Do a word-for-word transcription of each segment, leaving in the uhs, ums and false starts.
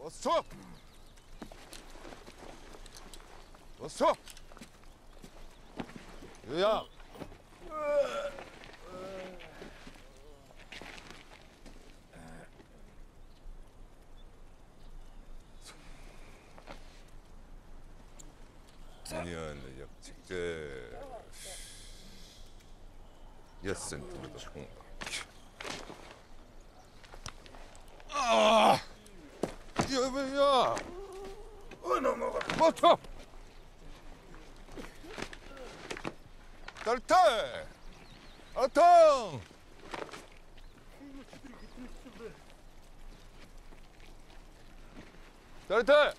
어서! 어서! 야! 작년 역직제 몇 센티미터 아! 여보야! 어, 넘어가! 버텨! 딸태! 아탕! 딸태!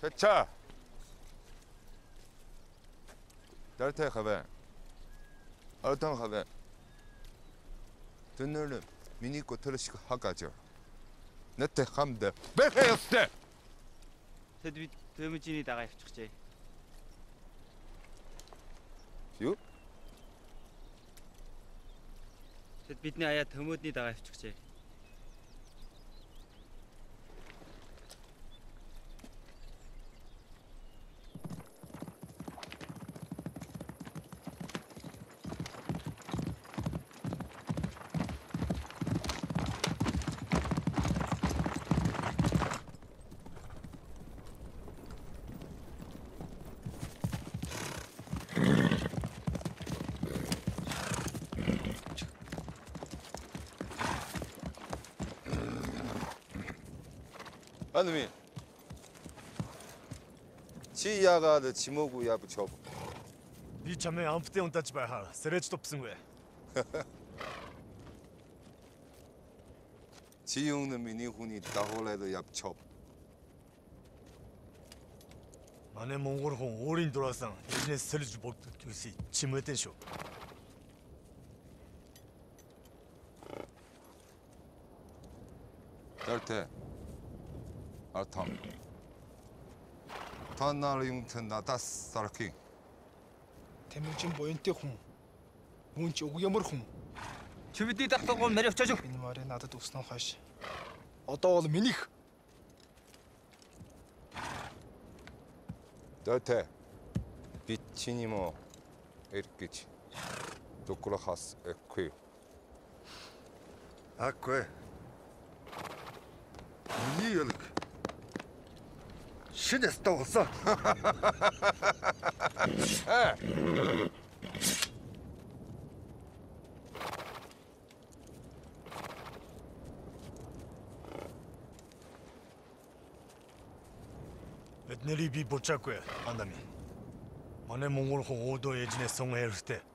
대차! 딸태 가베! 아탕 가베! 듣는 미니코 틀으시고 하가죠. 내때 함대 백해였대. 대비 대무진이 나가요 축제. 유? 대비니 아야 대무진이 나가요 축제. 아놈이 지야가 내 지모구야 붙여. 네 자매 아무 때 온다지 말하. 세레지도 없은 거야. 지용는 미니 훈이 다홀에도 얍첩. 만에 몽골홍 오린 돌아상 이제 세레지 못 줄시 지모했던 쇼. 절대. 알탐. 단나를 용튼 나다스 사르킹. 대물진 보인대 홍. 뭔지 오기야물 홍. 주비디 딱딱고 내려 쳐줘. 이 말에 나도 독스나 가시. 어떠올 미닉. 절대. 빛이니 뭐 에르키치. 도쿠라 하스 에쿠이. 아쿠이. 니얼. 신에서 떠왔어. 옛날이 비보자고야 안다미. 만에 몽골 호호도 예진의 성을 했을 때.